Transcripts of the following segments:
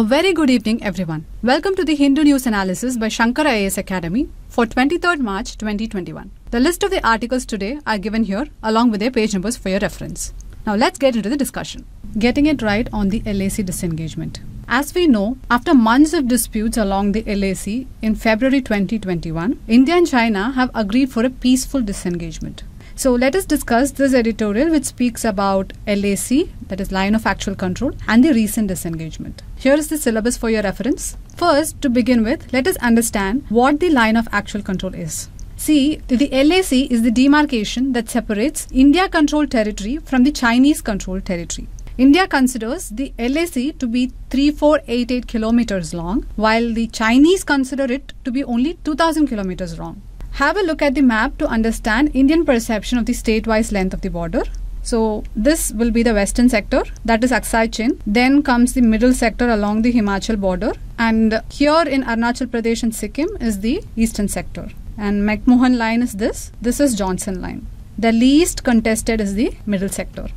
A very good evening, everyone. Welcome to the Hindu News Analysis by Shankar IAS Academy for 23rd March 2021. The list of the articles today are given here along with their page numbers for your reference. Now let's get into the discussion. Getting it right on the LAC disengagement. As we know, after months of disputes along the LAC in February 2021, India and China have agreed for a peaceful disengagement. So let us discuss this editorial which speaks about LAC, that is line of actual control, and the recent disengagement. Here is the syllabus for your reference. First, to begin with, let us understand what the line of actual control is. See, the LAC is the demarcation that separates India-controlled territory from the Chinese-controlled territory. India considers the LAC to be 3488 kilometers long, while the Chinese consider it to be only 2000 kilometers long. Have a look at the map to understand Indian perception of the state-wise length of the border. So this will be the western sector, that is Aksai Chin. Then comes the middle sector along the Himachal border. And here in Arunachal Pradesh and Sikkim is the eastern sector. And McMahon line is this. This is Johnson line. The least contested is the middle sector.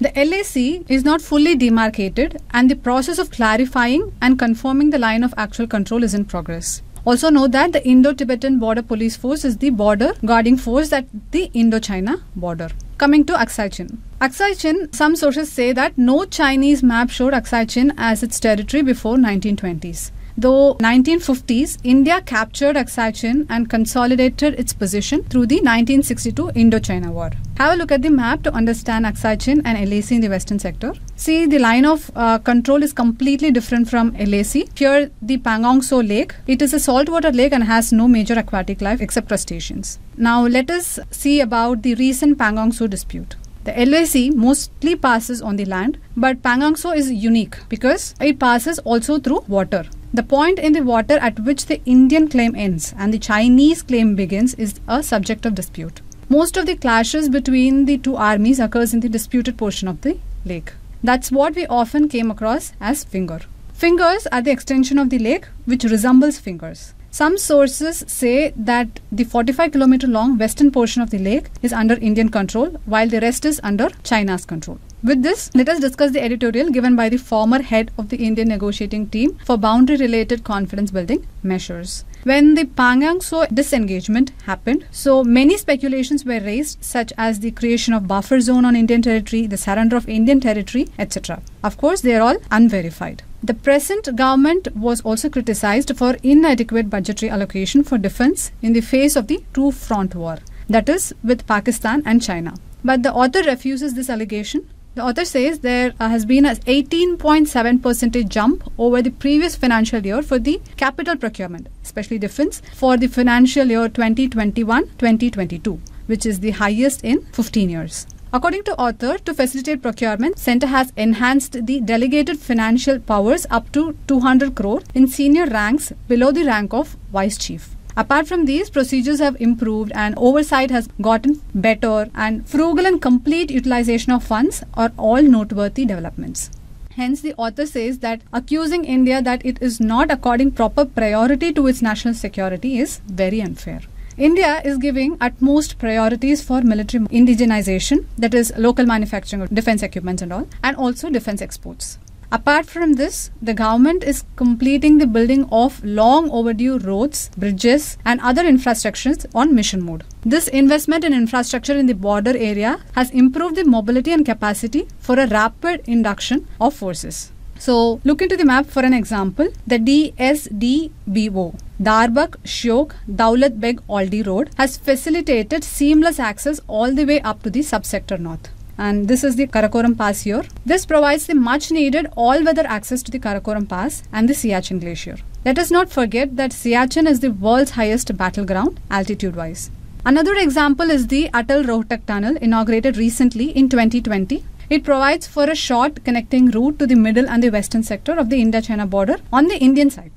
The LAC is not fully demarcated and the process of clarifying and confirming the line of actual control is in progress. Also know that the Indo-Tibetan Border Police Force is the border guarding force at the Indo-China border. Coming to Aksai Chin. Aksai Chin, some sources say that no Chinese map showed Aksai Chin as its territory before 1920s. Though 1950s, India captured Aksai Chin and consolidated its position through the 1962 Indo-China War. Have a look at the map to understand Aksai Chin and LAC in the western sector. See, the line of control is completely different from LAC. Here, the Pangong Tso lake. It is a saltwater lake and has no major aquatic life except crustaceans. Now, let us see about the recent Pangong Tso dispute. The LAC mostly passes on the land, but Pangong Tso is unique because it passes also through water. The point in the water at which the Indian claim ends and the Chinese claim begins is a subject of dispute. Most of the clashes between the two armies occurs in the disputed portion of the lake. That's what we often came across as finger. Fingers are the extension of the lake which resembles fingers. Some sources say that the 45-kilometer long western portion of the lake is under Indian control, while the rest is under China's control. With this, let us discuss the editorial given by the former head of the Indian negotiating team for boundary-related confidence-building measures. When the Pangong Tso disengagement happened, so many speculations were raised, such as the creation of buffer zone on Indian territory, the surrender of Indian territory, etc. Of course, they are all unverified. The present government was also criticized for inadequate budgetary allocation for defense in the face of the two-front war, that is, with Pakistan and China. But the author refuses this allegation. The author says there has been an 18.7% jump over the previous financial year for the capital procurement, especially defense, for the financial year 2021-2022, which is the highest in 15 years. According to author, to facilitate procurement, Centre has enhanced the delegated financial powers up to 200 crore in senior ranks below the rank of Vice Chief. Apart from these, procedures have improved and oversight has gotten better, and frugal and complete utilization of funds are all noteworthy developments. Hence, the author says that accusing India that it is not according proper priority to its national security is very unfair. India is giving utmost priorities for military indigenization, that is local manufacturing of defense equipment and all, and also defense exports. Apart from this, the government is completing the building of long overdue roads, bridges and other infrastructures on mission mode. This investment in infrastructure in the border area has improved the mobility and capacity for a rapid induction of forces. So, look into the map for an example. The DSDBO, Darbak Shok Daulat Beg Oldi road, has facilitated seamless access all the way up to the subsector north. And this is the Karakoram pass here. This provides the much needed all-weather access to the Karakoram pass and the Siachen glacier. Let us not forget that Siachen is the world's highest battleground altitude-wise. Another example is the Atal Rohtang tunnel, inaugurated recently in 2020. It provides for a short connecting route to the middle and the western sector of the India-China border on the Indian side.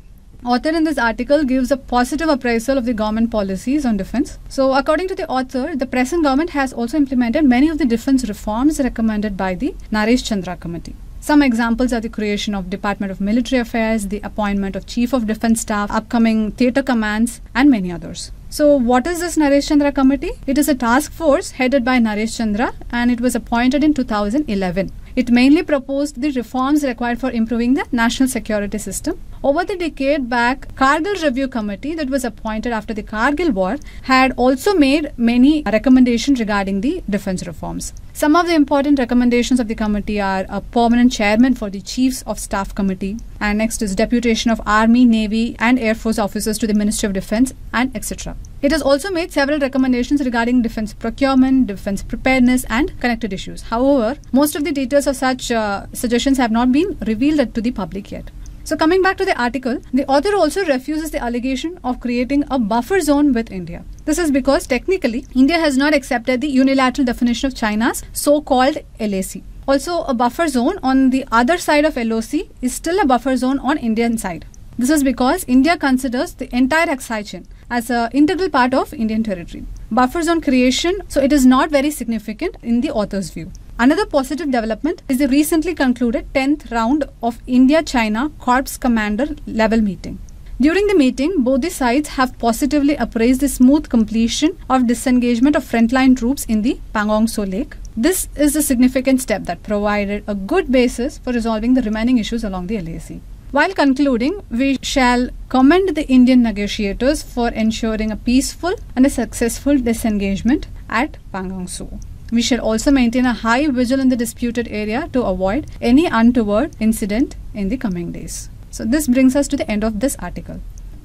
Author in this article gives a positive appraisal of the government policies on defense. So, according to the author, the present government has also implemented many of the defense reforms recommended by the Naresh Chandra Committee. Some examples are the creation of Department of Military Affairs, the appointment of Chief of Defense Staff, upcoming theatre commands, and many others. So, what is this Naresh Chandra Committee? It is a task force headed by Naresh Chandra and it was appointed in 2011. It mainly proposed the reforms required for improving the national security system. Over the decade back, Kargil Review Committee that was appointed after the Kargil War had also made many recommendations regarding the defense reforms. Some of the important recommendations of the committee are a permanent chairman for the Chiefs of Staff Committee, and next is deputation of Army, Navy and Air Force officers to the Ministry of Defense and etc. It has also made several recommendations regarding defense procurement, defense preparedness and connected issues. However, most of the details of such suggestions have not been revealed to the public yet. So coming back to the article, the author also refuses the allegation of creating a buffer zone with India. This is because technically India has not accepted the unilateral definition of China's so-called LAC. Also, a buffer zone on the other side of LOC is still a buffer zone on Indian side. This is because India considers the entire Aksai Chin as an integral part of Indian territory. Buffer zone creation, so it is not very significant in the author's view. Another positive development is the recently concluded 10th round of India-China Corps Commander level meeting. During the meeting, both the sides have positively appraised the smooth completion of disengagement of frontline troops in the Pangong Tso Lake. This is a significant step that provided a good basis for resolving the remaining issues along the LAC. While concluding, we shall commend the Indian negotiators for ensuring a peaceful and a successful disengagement at Pangong Tso. We shall also maintain a high vigil in the disputed area to avoid any untoward incident in the coming days. So this brings us to the end of this article.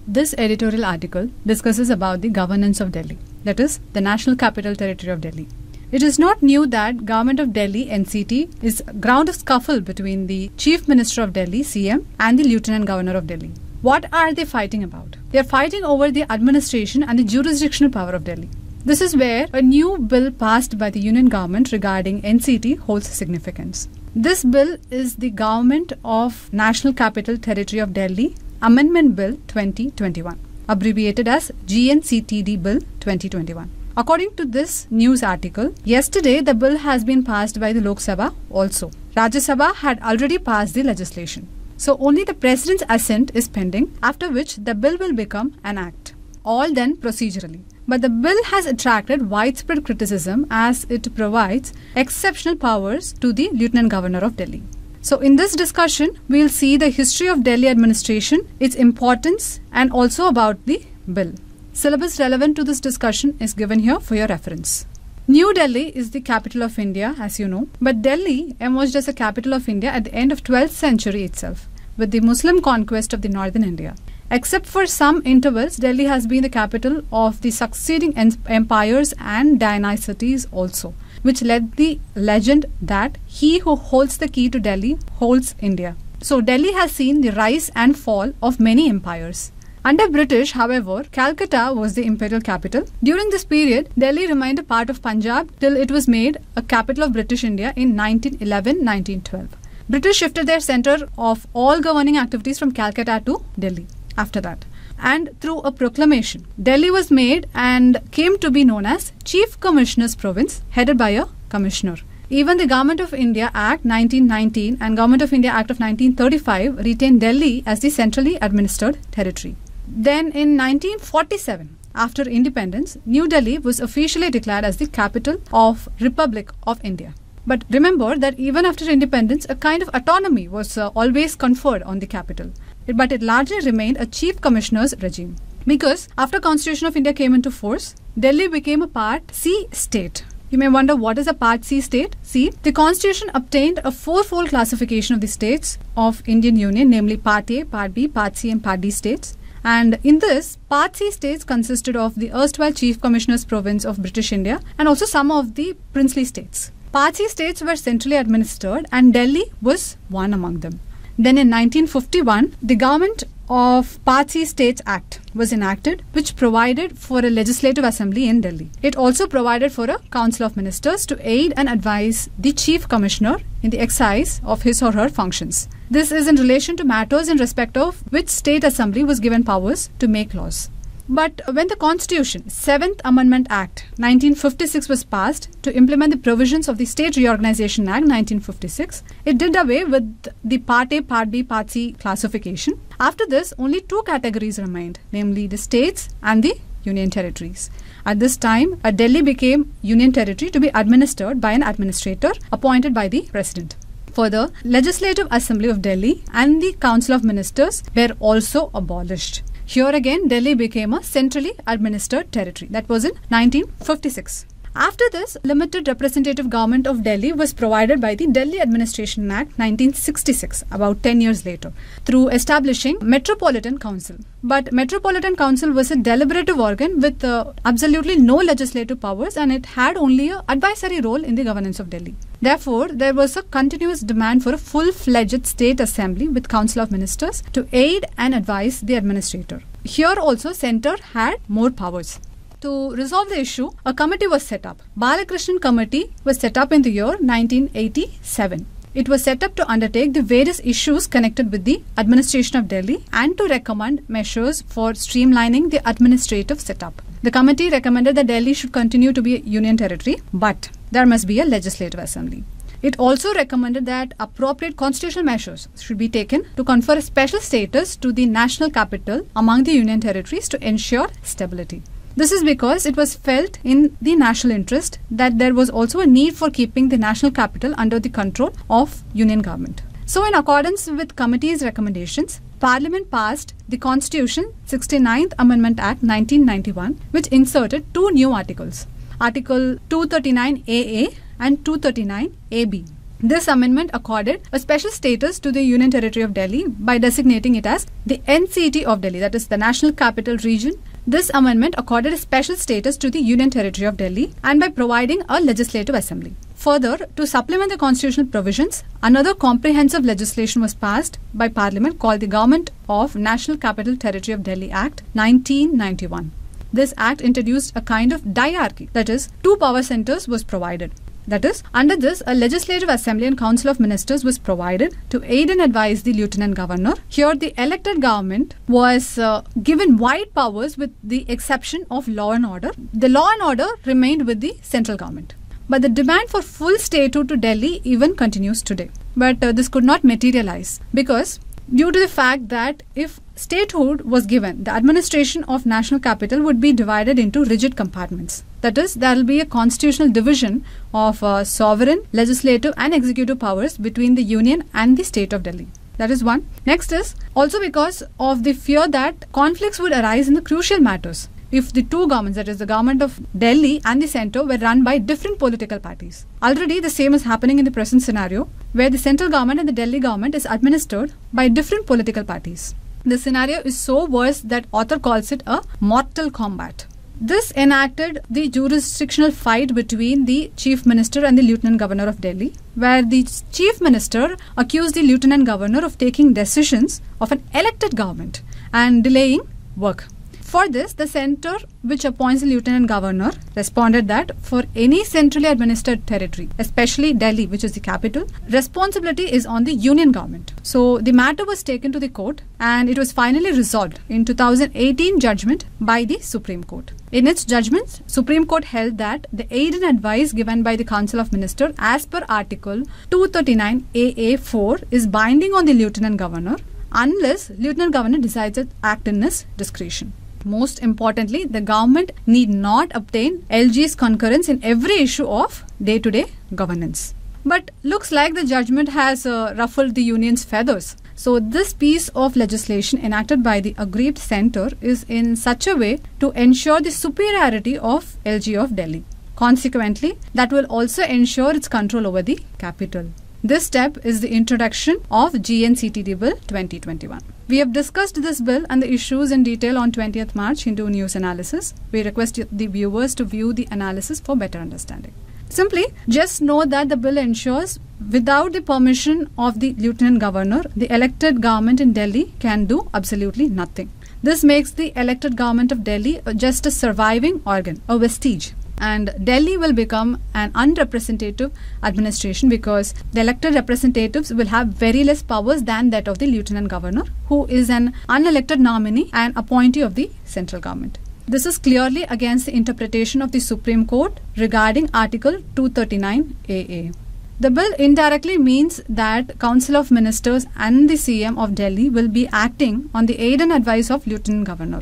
This editorial article discusses about the governance of Delhi, that is, the National Capital Territory of Delhi. It is not new that Government of Delhi, NCT, is ground of scuffle between the Chief Minister of Delhi, CM, and the Lieutenant Governor of Delhi. What are they fighting about? They are fighting over the administration and the jurisdictional power of Delhi. This is where a new bill passed by the Union Government regarding NCT holds significance. This bill is the Government of National Capital Territory of Delhi Amendment Bill 2021, abbreviated as GNCTD Bill 2021. According to this news article, yesterday the bill has been passed by the Lok Sabha also. Rajya Sabha had already passed the legislation. So only the President's assent is pending, after which the bill will become an act. All done procedurally. But the bill has attracted widespread criticism as it provides exceptional powers to the Lieutenant Governor of Delhi. So in this discussion, we will see the history of Delhi administration, its importance and also about the bill. Syllabus relevant to this discussion is given here for your reference. New Delhi is the capital of India, as you know, but Delhi emerged as a capital of India at the end of 12th century itself with the Muslim conquest of the northern India. Except for some intervals, Delhi has been the capital of the succeeding empires and dynasties also, which led the legend that he who holds the key to Delhi holds India. So Delhi has seen the rise and fall of many empires. Under British, however, Calcutta was the imperial capital. During this period, Delhi remained a part of Punjab till it was made a capital of British India in 1911-1912. British shifted their center of all governing activities from Calcutta to Delhi. After that, and through a proclamation, Delhi was made and came to be known as Chief Commissioner's Province, headed by a commissioner. Even the Government of India Act 1919 and Government of India Act of 1935 retained Delhi as the centrally administered territory. Then in 1947, after independence, New Delhi was officially declared as the capital of Republic of India. But remember that even after independence, a kind of autonomy was always conferred on the capital. But it largely remained a chief commissioner's regime. Because after Constitution of India came into force, Delhi became a Part C state. You may wonder what is a Part C state? See, the Constitution obtained a fourfold classification of the states of Indian Union, namely Part A, Part B, Part C and Part D states. And in this, Part C states consisted of the erstwhile Chief Commissioner's Province of British India and also some of the princely states. Part C states were centrally administered and Delhi was one among them. Then in 1951, the Government of Part C States Act was enacted, which provided for a legislative assembly in Delhi. It also provided for a council of ministers to aid and advise the chief commissioner in the exercise of his or her functions. This is in relation to matters in respect of which state assembly was given powers to make laws. But when the Constitution, 7th Amendment Act 1956 was passed to implement the provisions of the State Reorganization Act 1956, it did away with the Part A, Part B, Part C classification. After this, only two categories remained, namely the states and the union territories. At this time, Delhi became union territory to be administered by an administrator appointed by the President. for the Legislative Assembly of Delhi and the Council of Ministers were also abolished. Here again, Delhi became a centrally administered territory. That was in 1956. After this, limited representative government of Delhi was provided by the Delhi Administration Act 1966, about 10 years later, through establishing Metropolitan Council. But Metropolitan Council was a deliberative organ with absolutely no legislative powers, and it had only an advisory role in the governance of Delhi. Therefore, there was a continuous demand for a full-fledged state assembly with Council of Ministers to aid and advise the administrator. Here also, centre had more powers. To resolve the issue, a committee was set up. Balakrishnan Committee was set up in the year 1987. It was set up to undertake the various issues connected with the administration of Delhi and to recommend measures for streamlining the administrative setup. The committee recommended that Delhi should continue to be a union territory, but there must be a legislative assembly. It also recommended that appropriate constitutional measures should be taken to confer a special status to the national capital among the union territories to ensure stability. This is because it was felt in the national interest that there was also a need for keeping the national capital under the control of union government. So in accordance with committee's recommendations, Parliament passed the Constitution 69th Amendment Act 1991, which inserted two new articles, Article 239AA and 239AB. This amendment accorded a special status to the Union Territory of Delhi by designating it as the NCT of Delhi, that is the National Capital Region. This amendment accorded a special status to the Union Territory of Delhi and by providing a legislative assembly. Further, to supplement the constitutional provisions, another comprehensive legislation was passed by Parliament called the Government of National Capital Territory of Delhi Act 1991. This act introduced a kind of diarchy, that is, two power centres was provided. That is, under this, a legislative assembly and council of ministers was provided to aid and advise the lieutenant governor. Here, the elected government was given wide powers with the exception of law and order. The law and order remained with the central government. But the demand for full statehood to Delhi even continues today. But this could not materialize because due to the fact that if statehood was given, the administration of national capital would be divided into rigid compartments. That is, there will be a constitutional division of sovereign, legislative and executive powers between the Union and the State of Delhi. That is one. Next is, also because of the fear that conflicts would arise in the crucial matters if the two governments, that is the government of Delhi and the centre, were run by different political parties. Already the same is happening in the present scenario where the central government and the Delhi government is administered by different political parties. The scenario is so worse that author calls it a mortal combat. This enacted the jurisdictional fight between the Chief Minister and the Lieutenant Governor of Delhi, where the Chief Minister accused the Lieutenant Governor of taking decisions of an elected government and delaying work. For this, the centre which appoints the Lieutenant Governor responded that for any centrally administered territory, especially Delhi, which is the capital, responsibility is on the Union Government. So the matter was taken to the court and it was finally resolved in 2018 judgment by the Supreme Court. In its judgments, Supreme Court held that the aid and advice given by the Council of Ministers as per Article 239AA4 is binding on the Lieutenant Governor unless Lieutenant Governor decides to act in his discretion. Most importantly, the government need not obtain LG's concurrence in every issue of day-to-day governance. But looks like the judgment has ruffled the union's feathers. So this piece of legislation enacted by the aggrieved centre is in such a way to ensure the superiority of LG of Delhi. Consequently, that will also ensure its control over the capital. This step is the introduction of GNCTD Bill 2021. We have discussed this bill and the issues in detail on 20th March Hindu News Analysis. We request the viewers to view the analysis for better understanding. Simply, just know that the bill ensures without the permission of the Lieutenant Governor, the elected government in Delhi can do absolutely nothing. This makes the elected government of Delhi just a surviving organ, a vestige. And Delhi will become an unrepresentative administration because the elected representatives will have very less powers than that of the Lieutenant Governor, who is an unelected nominee and appointee of the central government. This is clearly against the interpretation of the Supreme Court regarding Article 239AA. The bill indirectly means that Council of Ministers and the CM of Delhi will be acting on the aid and advice of Lieutenant Governor.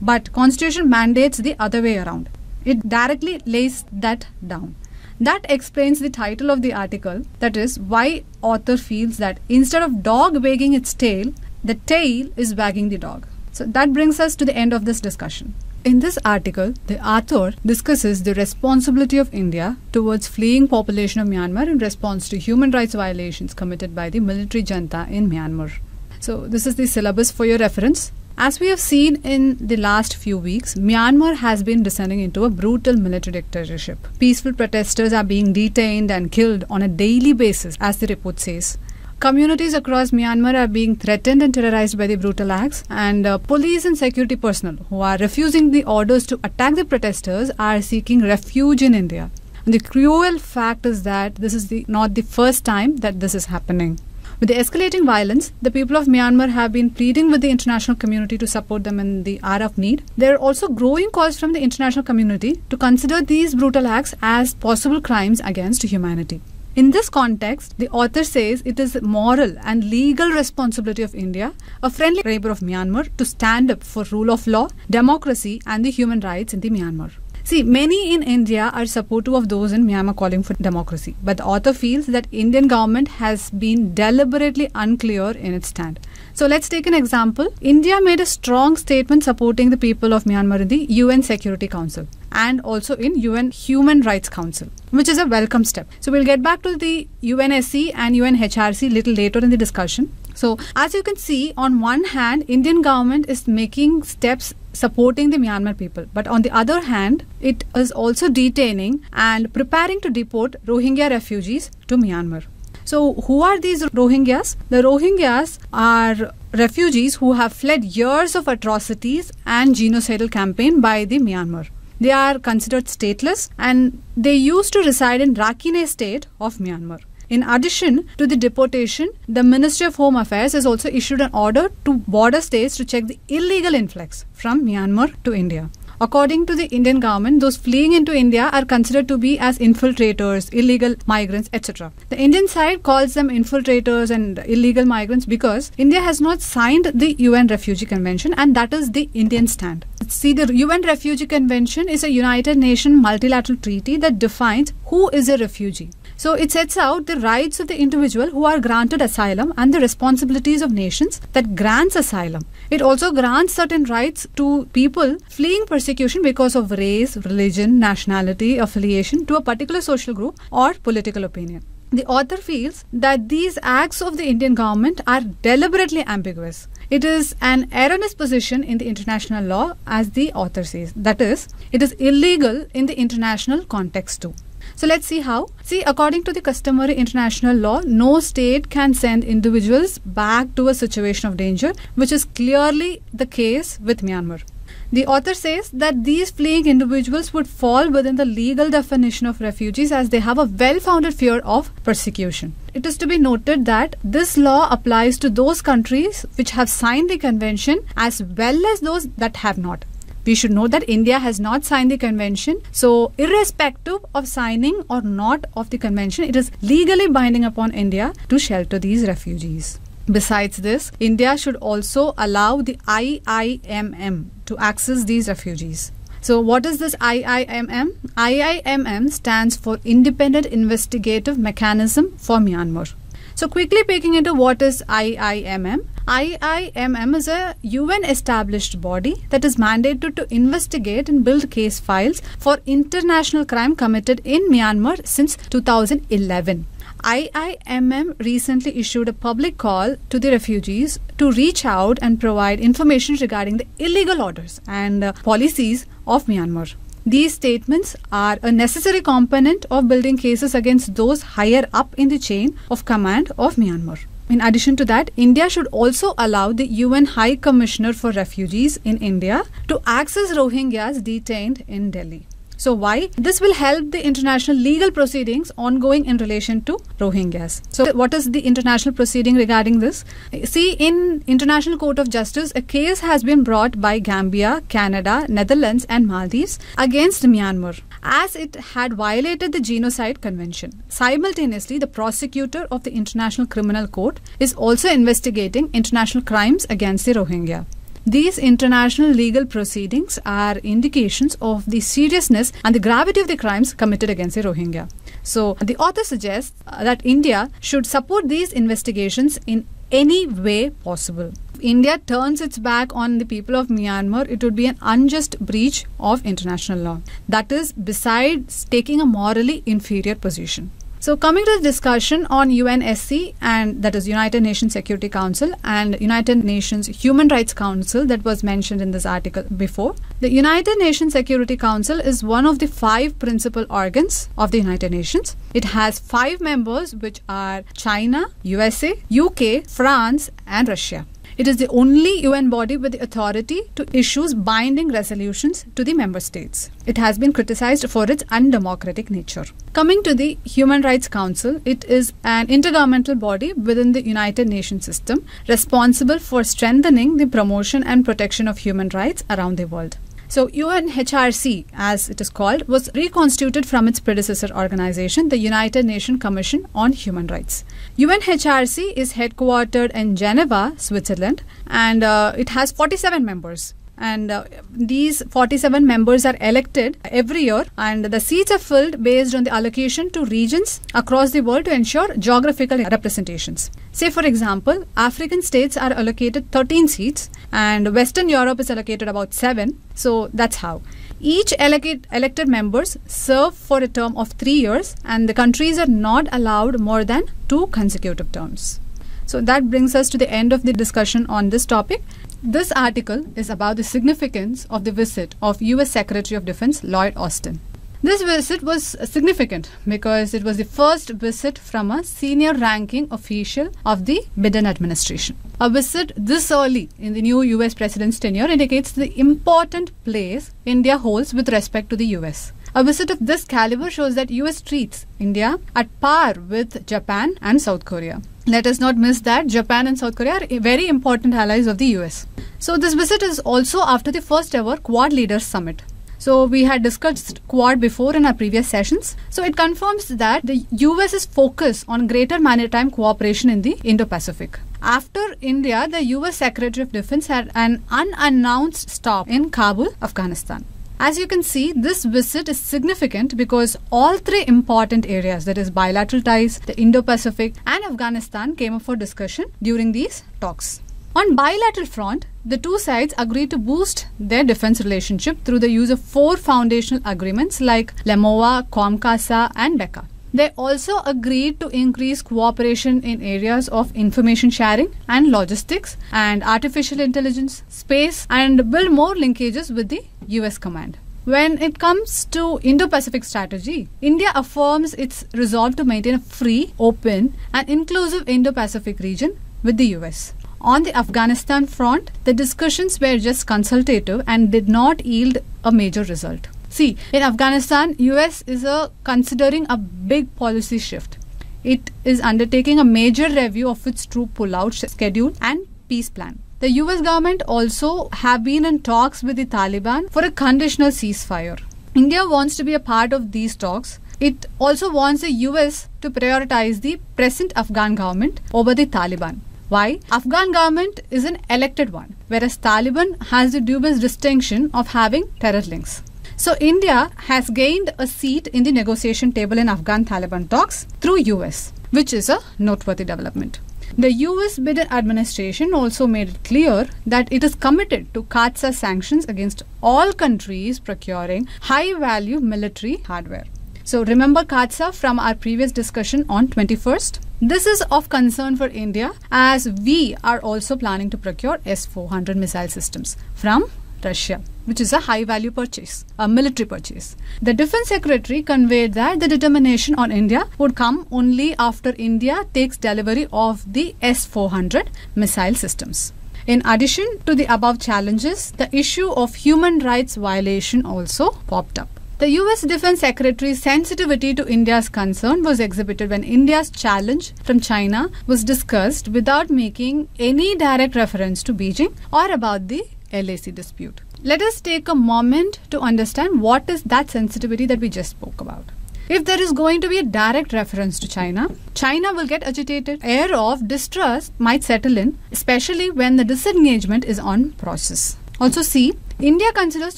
But Constitution mandates the other way around. It directly lays that down. That explains the title of the article, that is, why author feels that instead of dog wagging its tail, the tail is wagging the dog. So that brings us to the end of this discussion. In this article, the author discusses the responsibility of India towards fleeing population of Myanmar in response to human rights violations committed by the military junta in Myanmar. So this is the syllabus for your reference. As we have seen in the last few weeks, Myanmar has been descending into a brutal military dictatorship. Peaceful protesters are being detained and killed on a daily basis, as the report says. Communities across Myanmar are being threatened and terrorized by the brutal acts, and police and security personnel who are refusing the orders to attack the protesters are seeking refuge in India. And the cruel fact is that this is not the first time that this is happening. With the escalating violence, the people of Myanmar have been pleading with the international community to support them in the hour of need. There are also growing calls from the international community to consider these brutal acts as possible crimes against humanity. In this context, the author says it is the moral and legal responsibility of India, a friendly neighbor of Myanmar, to stand up for rule of law, democracy and the human rights in the Myanmar. See, many in India are supportive of those in Myanmar calling for democracy, but the author feels that Indian government has been deliberately unclear in its stand. So let's take an example. India made a strong statement supporting the people of Myanmar in the UN Security Council and also in UN Human Rights Council, which is a welcome step. So we'll get back to the UNSC and UNHRC little later in the discussion. So as you can see, on one hand, Indian government is making steps supporting the Myanmar people. But on the other hand, it is also detaining and preparing to deport Rohingya refugees to Myanmar. So who are these Rohingyas? The Rohingyas are refugees who have fled years of atrocities and genocidal campaign by the Myanmar. They are considered stateless and they used to reside in Rakhine state of Myanmar. In addition to the deportation, the Ministry of Home Affairs has also issued an order to border states to check the illegal influx from Myanmar to India. According to the Indian government, those fleeing into India are considered to be as infiltrators, illegal migrants, etc. The Indian side calls them infiltrators and illegal migrants because India has not signed the UN Refugee Convention, and that is the Indian stand. See, the UN Refugee Convention is a United Nations multilateral treaty that defines who is a refugee. So it sets out the rights of the individual who are granted asylum and the responsibilities of nations that grants asylum. It also grants certain rights to people fleeing persecution because of race, religion, nationality, affiliation to a particular social group or political opinion. The author feels that these acts of the Indian government are deliberately ambiguous. It is an erroneous position in the international law, as the author says. That is, it is illegal in the international context too. So let's see how. See, according to the customary international law, no state can send individuals back to a situation of danger, which is clearly the case with Myanmar. The author says that these fleeing individuals would fall within the legal definition of refugees as they have a well-founded fear of persecution. It is to be noted that this law applies to those countries which have signed the convention as well as those that have not. We should know that India has not signed the convention. So irrespective of signing or not of the convention, it is legally binding upon India to shelter these refugees. Besides this, India should also allow the IIMM to access these refugees. So what is this IIMM? IIMM stands for Independent Investigative Mechanism for Myanmar. So quickly peeking into what is IIMM. IIMM is a UN established body that is mandated to investigate and build case files for international crime committed in Myanmar since 2011. IIMM recently issued a public call to the refugees to reach out and provide information regarding the illegal orders and policies of Myanmar. These statements are a necessary component of building cases against those higher up in the chain of command of Myanmar. In addition to that, India should also allow the UN High Commissioner for Refugees in India to access Rohingyas detained in Delhi. So why? This will help the international legal proceedings ongoing in relation to Rohingyas. So what is the international proceeding regarding this? See, in International Court of Justice, a case has been brought by Gambia, Canada, Netherlands and Maldives against Myanmar, as it had violated the Genocide Convention. Simultaneously, the prosecutor of the International Criminal Court is also investigating international crimes against the Rohingya. These international legal proceedings are indications of the seriousness and the gravity of the crimes committed against the Rohingya. So the author suggests that India should support these investigations in any way possible. If India turns its back on the people of Myanmar, it would be an unjust breach of international law. That is, besides taking a morally inferior position. So coming to the discussion on UNSC, and that is United Nations Security Council and United Nations Human Rights Council that was mentioned in this article before. The United Nations Security Council is one of the 5 principal organs of the United Nations. It has 5 members, which are China, USA, UK, France and Russia. It is the only UN body with the authority to issue binding resolutions to the member states. It has been criticized for its undemocratic nature. Coming to the Human Rights Council, it is an intergovernmental body within the United Nations system responsible for strengthening the promotion and protection of human rights around the world. So UNHRC, as it is called, was reconstituted from its predecessor organization, the United Nations Commission on Human Rights. UNHRC is headquartered in Geneva, Switzerland, and it has 47 members. And these 47 members are elected every year, and the seats are filled based on the allocation to regions across the world to ensure geographical representations. Say for example, African states are allocated 13 seats and Western Europe is allocated about 7. So that's how. Each elected members serve for a term of 3 years, and the countries are not allowed more than 2 consecutive terms. So that brings us to the end of the discussion on this topic. This article is about the significance of the visit of US Secretary of Defense Lloyd Austin. This visit was significant because it was the first visit from a senior ranking official of the Biden administration. A visit this early in the new US president's tenure indicates the important place India holds with respect to the US. A visit of this caliber shows that US treats India at par with Japan and South Korea. Let us not miss that Japan and South Korea are very important allies of the US. So this visit is also after the first ever Quad Leaders Summit. So we had discussed Quad before in our previous sessions. So it confirms that the US's focus on greater maritime cooperation in the Indo-Pacific. After India, the US Secretary of Defense had an unannounced stop in Kabul, Afghanistan. As you can see, this visit is significant because all 3 important areas, that is bilateral ties, the Indo-Pacific and Afghanistan, came up for discussion during these talks. On bilateral front, the 2 sides agreed to boost their defense relationship through the use of 4 foundational agreements like LEMOA, COMCASA and DECA. They also agreed to increase cooperation in areas of information sharing and logistics and artificial intelligence, space, and build more linkages with the US command. When it comes to Indo-Pacific strategy, India affirms its resolve to maintain a free, open, and inclusive Indo-Pacific region with the US. On the Afghanistan front, the discussions were just consultative and did not yield a major result. See, in Afghanistan, US is considering a big policy shift. It is undertaking a major review of its troop pullout schedule and peace plan. The US government also have been in talks with the Taliban for a conditional ceasefire. India wants to be a part of these talks. It also wants the US to prioritize the present Afghan government over the Taliban. Why? Afghan government is an elected one, whereas Taliban has the dubious distinction of having terror links. So India has gained a seat in the negotiation table in Afghan-Taliban talks through US, which is a noteworthy development. The US Biden administration also made it clear that it is committed to CAATSA sanctions against all countries procuring high-value military hardware. So remember CAATSA from our previous discussion on 21st? This is of concern for India as we are also planning to procure S-400 missile systems from Russia, which is a high-value purchase, a military purchase. The Defense Secretary conveyed that the determination on India would come only after India takes delivery of the S-400 missile systems. In addition to the above challenges, the issue of human rights violation also popped up. The US Defense Secretary's sensitivity to India's concern was exhibited when India's challenge from China was discussed without making any direct reference to Beijing or about the LAC dispute. Let us take a moment to understand what is that sensitivity that we just spoke about. If there is going to be a direct reference to China, China will get agitated. Air of distrust might settle in, especially when the disengagement is on process. Also C, India considers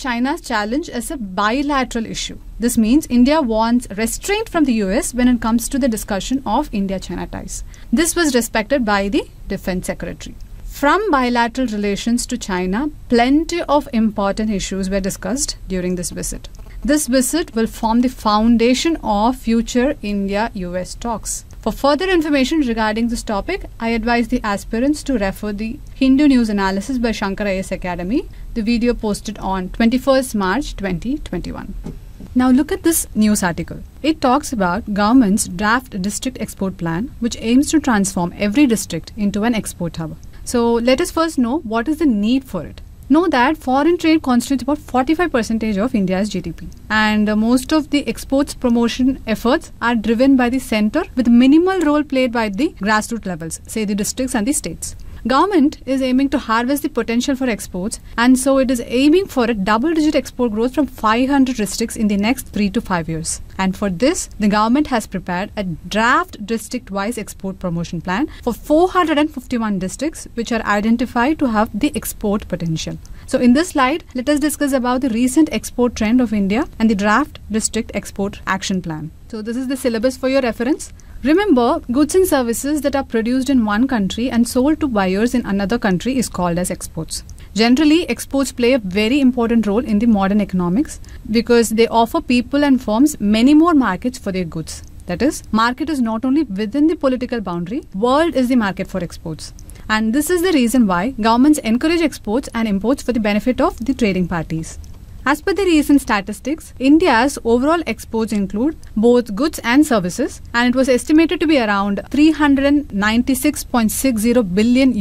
China's challenge as a bilateral issue. This means India wants restraint from the US when it comes to the discussion of India-China ties. This was respected by the Defense Secretary. From bilateral relations to China, plenty of important issues were discussed during this visit. This visit will form the foundation of future India-US talks. For further information regarding this topic, I advise the aspirants to refer the Hindu News Analysis by Shankar IAS Academy, the video posted on 21st March 2021. Now look at this news article. It talks about government's draft district export plan, which aims to transform every district into an export hub. So let us first know what is the need for it. Know that foreign trade constitutes about 45% of India's GDP, and most of the exports promotion efforts are driven by the center, with minimal role played by the grassroots levels, say the districts and the states. Government is aiming to harvest the potential for exports, and so it is aiming for a double-digit export growth from 500 districts in the next 3 to 5 years. And for this, the government has prepared a draft district-wise export promotion plan for 451 districts which are identified to have the export potential. So in this slide, let us discuss about the recent export trend of India and the draft district export action plan. So this is the syllabus for your reference. Remember, goods and services that are produced in one country and sold to buyers in another country is called as exports. Generally, exports play a very important role in the modern economics because they offer people and firms many more markets for their goods. That is, market is not only within the political boundary, world is the market for exports. And this is the reason why governments encourage exports and imports for the benefit of the trading parties. As per the recent statistics, India's overall exports include both goods and services, and it was estimated to be around $396.60 billion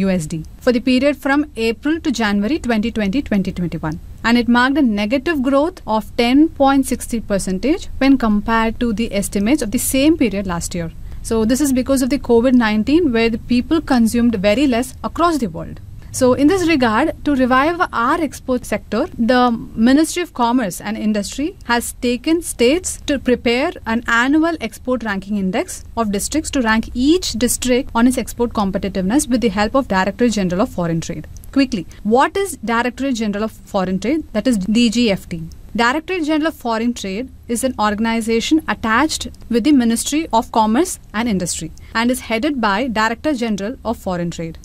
for the period from April to January 2020-2021, and it marked a negative growth of 10.60% when compared to the estimates of the same period last year. So this is because of the COVID-19, where the people consumed very less across the world. So in this regard, to revive our export sector, the Ministry of Commerce and Industry has taken states to prepare an annual export ranking index of districts to rank each district on its export competitiveness with the help of Directorate General of Foreign Trade. Quickly, what is Directorate General of Foreign Trade? That is DGFT. Directorate General of Foreign Trade is an organization attached with the Ministry of Commerce and Industry and is headed by Director General of Foreign Trade.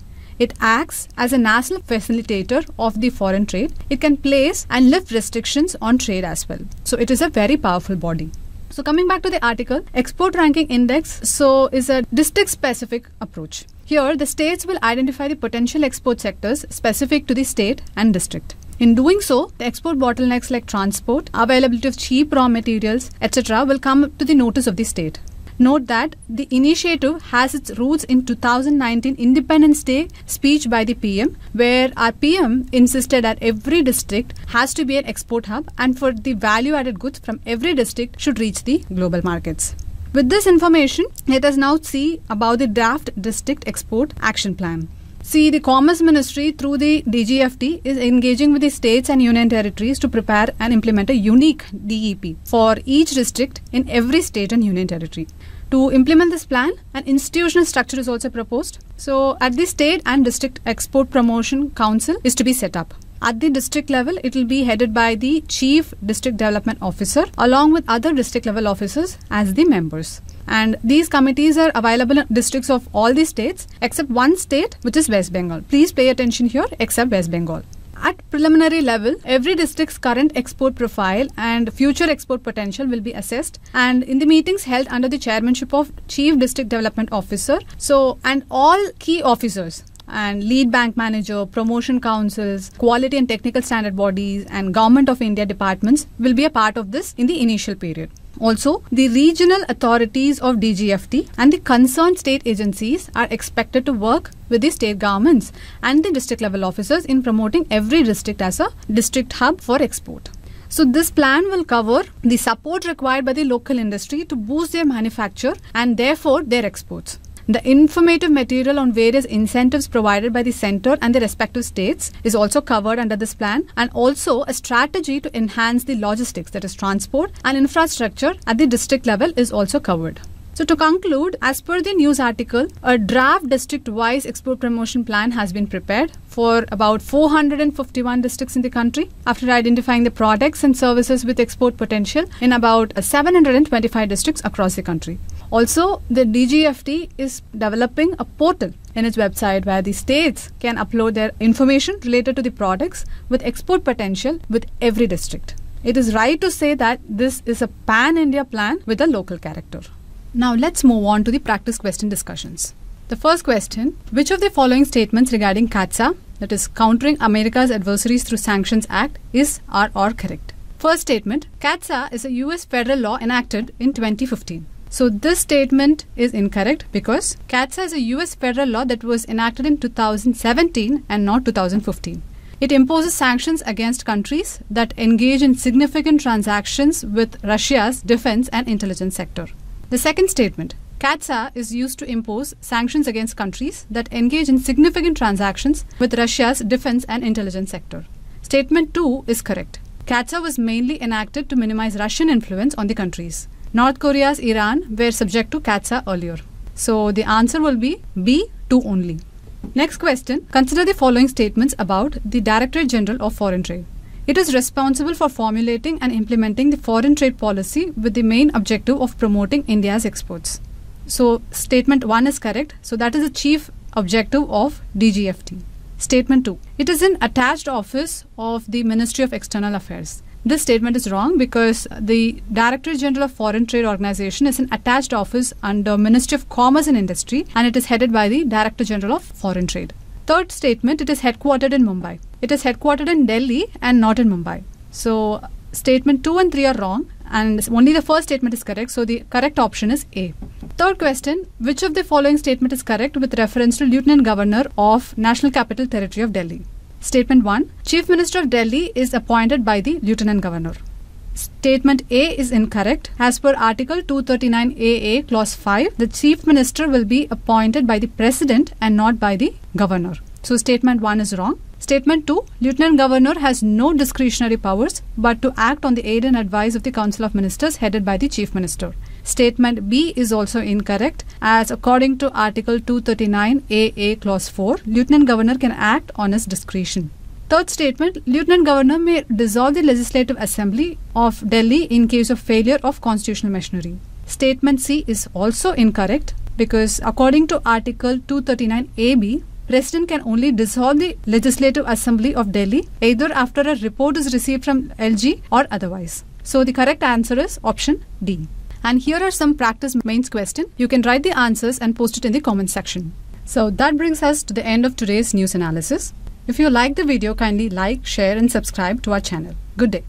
It acts as a national facilitator of the foreign trade. It can place and lift restrictions on trade as well. So it is a very powerful body. So coming back to the article, Export Ranking Index is a district-specific approach. Here, the states will identify the potential export sectors specific to the state and district. In doing so, the export bottlenecks like transport, availability of cheap raw materials, etc. will come to the notice of the state. Note that the initiative has its roots in 2019 Independence Day speech by the PM, where our PM insisted that every district has to be an export hub and for the value-added goods from every district should reach the global markets. With this information, let us now see about the draft district export action plan. See, the Commerce Ministry through the DGFT is engaging with the states and union territories to prepare and implement a unique DEP for each district in every state and union territory. To implement this plan, an institutional structure is also proposed. So, at the state and district export promotion council is to be set up. At the district level, it will be headed by the Chief District Development Officer along with other district level officers as the members. And these committees are available in districts of all the states except one state, which is West Bengal. Please pay attention here, except West Bengal. At preliminary level, every district's current export profile and future export potential will be assessed, and in the meetings held under the chairmanship of Chief District Development Officer, and all key officers and lead bank manager, promotion councils, quality and technical standard bodies and Government of India departments will be a part of this in the initial period. Also, the regional authorities of DGFT and the concerned state agencies are expected to work with the state governments and the district level officers in promoting every district as a district hub for export. So this plan will cover the support required by the local industry to boost their manufacture and therefore their exports. The informative material on various incentives provided by the center and the respective states is also covered under this plan, and also a strategy to enhance the logistics, that is transport and infrastructure at the district level, is also covered. So to conclude, as per the news article, a draft district-wise export promotion plan has been prepared for about 451 districts in the country after identifying the products and services with export potential in about 725 districts across the country. Also, the DGFT is developing a portal in its website where the states can upload their information related to the products with export potential with every district. It is right to say that this is a pan-India plan with a local character. Now let's move on to the practice question discussions. The first question, which of the following statements regarding CAATSA, that is Countering America's Adversaries Through Sanctions Act, is or correct? First statement, CAATSA is a US federal law enacted in 2015. So this statement is incorrect because CAATSA is a US federal law that was enacted in 2017 and not 2015. It imposes sanctions against countries that engage in significant transactions with Russia's defense and intelligence sector. The second statement, CAATSA is used to impose sanctions against countries that engage in significant transactions with Russia's defense and intelligence sector. Statement 2 is correct. CAATSA was mainly enacted to minimize Russian influence on the countries. North Korea's Iran were subject to CAATSA earlier. So the answer will be B2 only. Next question. Consider the following statements about the Directorate General of Foreign Trade. It is responsible for formulating and implementing the foreign trade policy with the main objective of promoting India's exports. So statement 1 is correct. So that is the chief objective of DGFT. Statement 2. It is an attached office of the Ministry of External Affairs. This statement is wrong because the Director General of Foreign Trade Organization is an attached office under Ministry of Commerce and Industry, and it is headed by the Director General of Foreign Trade. Third statement, it is headquartered in Mumbai. It is headquartered in Delhi and not in Mumbai. So statement 2 and 3 are wrong and only the first statement is correct. So the correct option is A. Third question, which of the following statement is correct with reference to Lieutenant Governor of National Capital Territory of Delhi? Statement 1. Chief Minister of Delhi is appointed by the Lieutenant Governor. Statement A is incorrect. As per Article 239 AA Clause 5, the Chief Minister will be appointed by the President and not by the Governor. So Statement 1 is wrong. Statement 2. Lieutenant Governor has no discretionary powers but to act on the aid and advice of the Council of Ministers headed by the Chief Minister. Statement B is also incorrect as according to Article 239 AA Clause 4, Lieutenant Governor can act on his discretion. Third statement, Lieutenant Governor may dissolve the Legislative Assembly of Delhi in case of failure of constitutional machinery. Statement C is also incorrect because according to Article 239 AB, President can only dissolve the Legislative Assembly of Delhi either after a report is received from LG or otherwise. So the correct answer is option D. And here are some practice mains question. You can write the answers and post it in the comment section. So that brings us to the end of today's news analysis. If you like the video, kindly like, share and subscribe to our channel. Good day.